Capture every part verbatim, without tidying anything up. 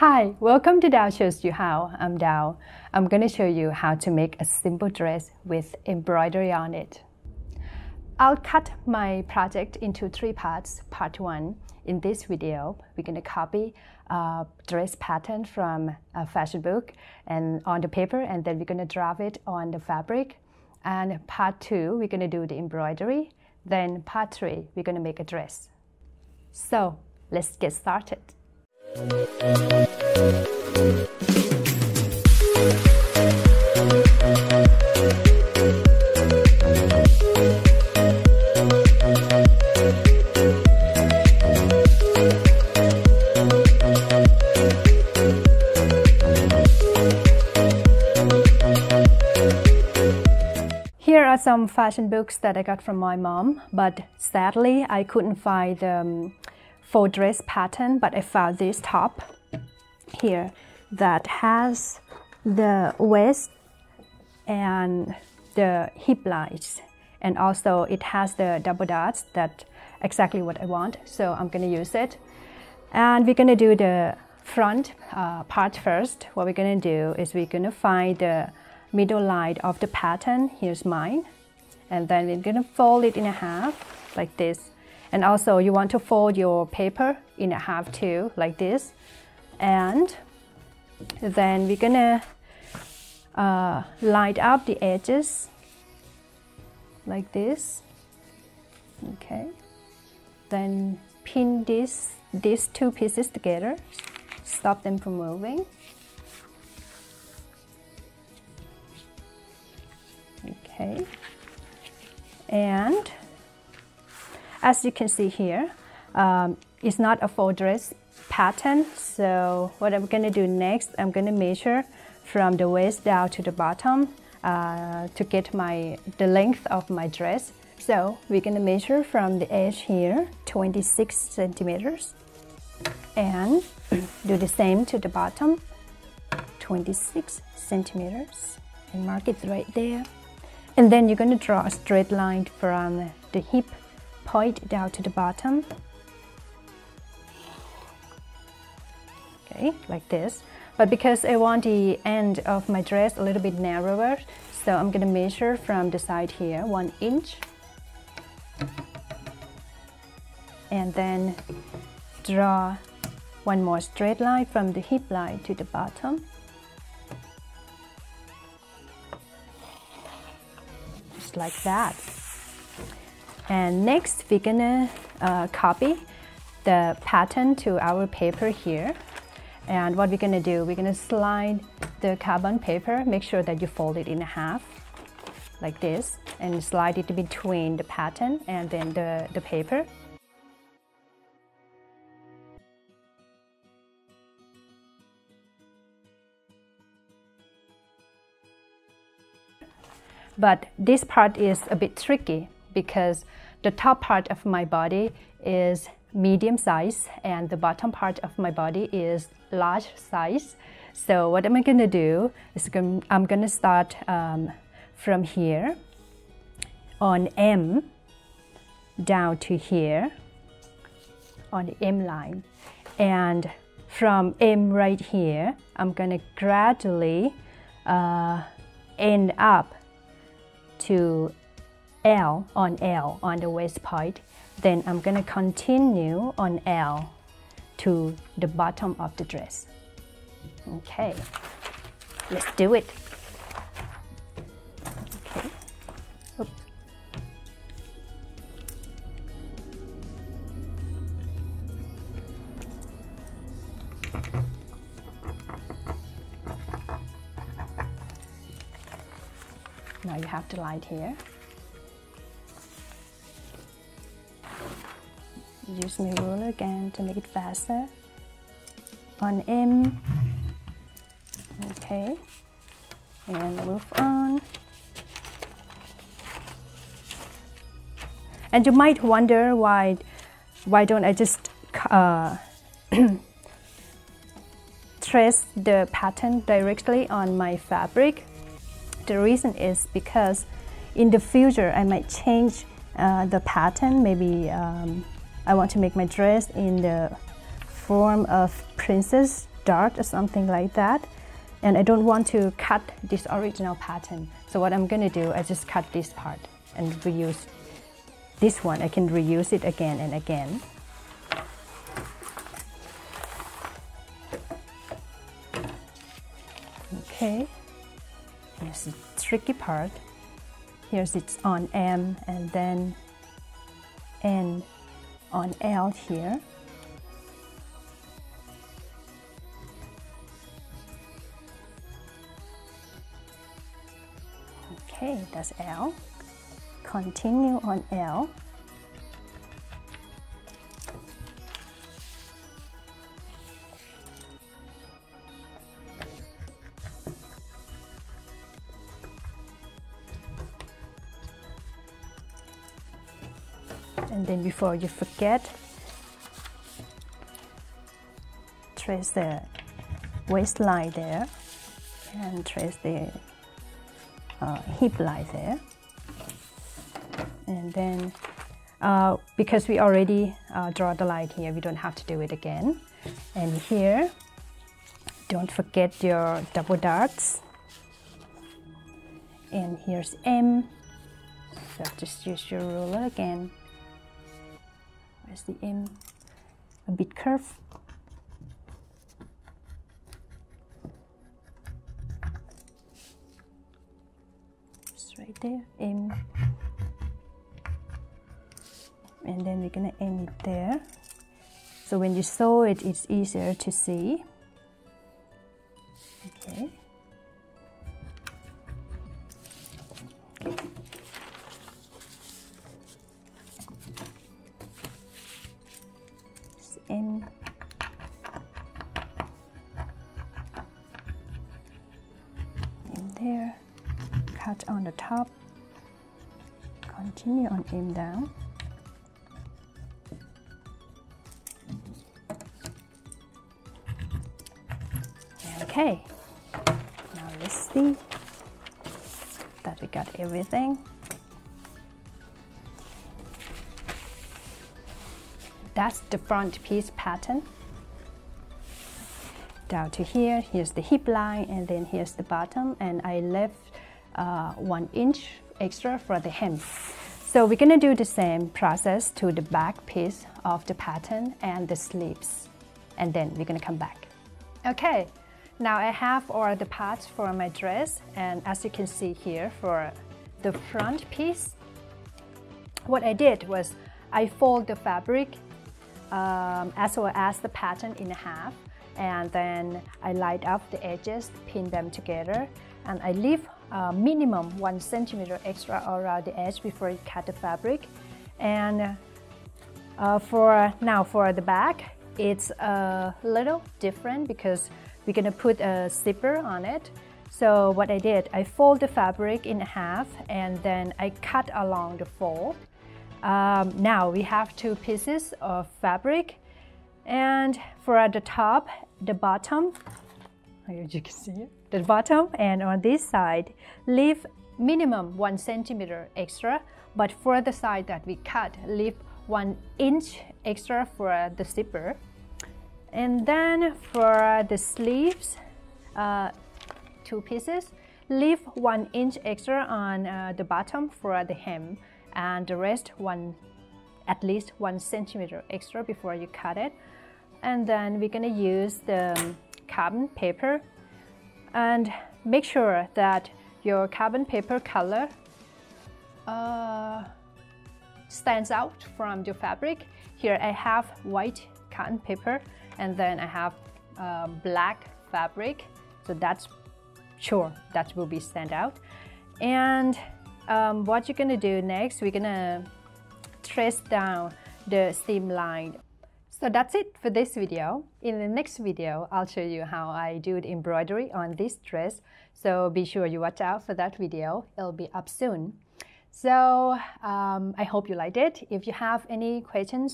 Hi, welcome to Dao Shows You How. I'm Dao. I'm going to show you how to make a simple dress with embroidery on it. I'll cut my project into three parts. Part one, in this video, we're going to copy a dress pattern from a fashion book and on the paper, and then we're going to draw it on the fabric. And part two, we're going to do the embroidery. Then part three, we're going to make a dress. So let's get started. Here are some fashion books that I got from my mom, but sadly I couldn't find the um, full dress pattern, but I found this top here that has the waist and the hip lines, and also it has the double dots. That's exactly what I want, so I'm going to use it. And we're going to do the front uh, part first. What we're going to do is we're going to find the middle line of the pattern. Here's mine, and then we're going to fold it in a half like this. And also you want to fold your paper in a half too, like this. And then we're gonna uh, line up the edges like this. Okay, then pin this these two pieces together, stop them from moving. Okay, and as you can see here, um, it's not a full dress pattern, so what I'm going to do next, I'm going to measure from the waist down to the bottom uh, to get my the length of my dress. So we're going to measure from the edge here, twenty-six centimeters, and do the same to the bottom, twenty-six centimeters, and mark it right there. And then you're going to draw a straight line from the hip point down to the bottom. Okay, like this. But because I want the end of my dress a little bit narrower, so I'm going to measure from the side here, one inch. And then draw one more straight line from the hip line to the bottom. Just like that. And next we're gonna uh, copy the pattern to our paper here. And what we're gonna do, we're gonna slide the carbon paper, make sure that you fold it in half like this, and slide it between the pattern and then the, the paper. But this part is a bit tricky, because the top part of my body is medium size and the bottom part of my body is large size. So what am I going to do is I'm going to start um, from here on M down to here on the M line, and from M right here I'm going to gradually uh, end up to L on L on the waist point. Then I'm going to continue on L to the bottom of the dress. Okay, let's do it. Okay. Oops. Now you have to line here. Use my ruler again to make it faster. On M. Okay. And move on. And you might wonder why why don't I just uh, trace the pattern directly on my fabric. The reason is because in the future I might change uh, the pattern. Maybe um, I want to make my dress in the form of princess dirt or something like that. And I don't want to cut this original pattern. So what I'm gonna do, I just cut this part and reuse this one. I can reuse it again and again. Okay, here's the tricky part. Here's it's on M and then N on L here. Okay, that's L. Continue on L. And then before you forget, trace the waistline there and trace the Uh, hip line there, and then uh, because we already uh, draw the line here, we don't have to do it again. And here, don't forget your double darts. And here's M, so just use your ruler again. Where's the M? A bit curve. Right there, M, and then we're gonna end it there. So when you sew it, it's easier to see. Okay. Okay. It's M. In there. Cut on the top, continue on M down, okay, now let's see that we got everything. That's the front piece pattern, down to here, here's the hip line and then here's the bottom, and I left Uh, one inch extra for the hem. So we're gonna do the same process to the back piece of the pattern and the sleeves, and then we're gonna come back. Okay, now I have all the parts for my dress, and as you can see here for the front piece, what I did was I fold the fabric um, as well as the pattern in half, and then I light up the edges, pin them together, and I leave Uh, minimum one centimeter extra around the edge before you cut the fabric. And uh, for now for the back, it's a little different because we're gonna put a zipper on it. So what I did, I fold the fabric in half and then I cut along the fold. Um, now we have two pieces of fabric, and for the top, the bottom, as you can see it, the bottom and on this side, leave minimum one centimeter extra, but for the side that we cut, leave one inch extra for the zipper. And then for the sleeves, uh, two pieces, leave one inch extra on uh, the bottom for the hem, and the rest one, at least one centimeter extra before you cut it. And then we're gonna use the carbon paper. And make sure that your carbon paper color uh, stands out from your fabric. Here I have white cotton paper, and then I have uh, black fabric. So that's sure that will be stand out. And um, what you're gonna do next, we're gonna trace down the seam line. So that's it for this video. In the next video, I'll show you how I do the embroidery on this dress. So be sure you watch out for that video. It'll be up soon. So um, I hope you liked it. If you have any questions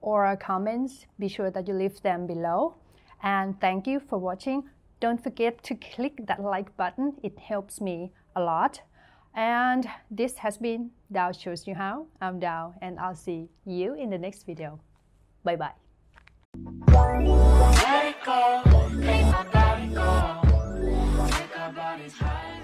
or comments, be sure that you leave them below. And thank you for watching. Don't forget to click that like button. It helps me a lot. And this has been Dao Shows You How. I'm Dao, and I'll see you in the next video. Bye-bye. is high.